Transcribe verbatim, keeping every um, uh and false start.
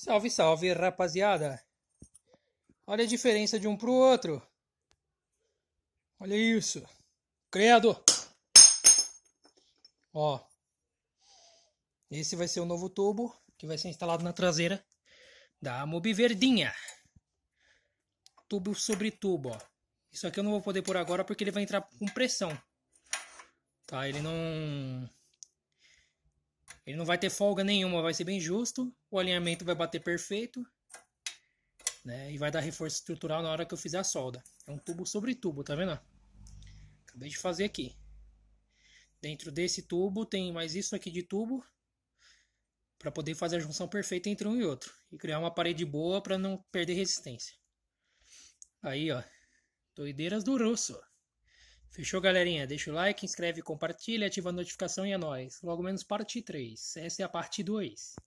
Salve, salve, rapaziada. Olha a diferença de um pro outro. Olha isso. Credo. Ó. Esse vai ser o novo tubo que vai ser instalado na traseira da Mobi Verdinha. Tubo sobre tubo, ó. Isso aqui eu não vou poder pôr agora porque ele vai entrar com pressão. Tá, ele não... Ele não vai ter folga nenhuma, vai ser bem justo. O alinhamento vai bater perfeito, né? E vai dar reforço estrutural na hora que eu fizer a solda. É um tubo sobre tubo, tá vendo? Acabei de fazer aqui. Dentro desse tubo tem mais isso aqui de tubo, para poder fazer a junção perfeita entre um e outro. E criar uma parede boa para não perder resistência. Aí, ó. Doideiras do Russo. Fechou, galerinha? Deixa o like, inscreve, compartilha, ativa a notificação e é nóis. Logo menos parte três. Essa é a parte dois.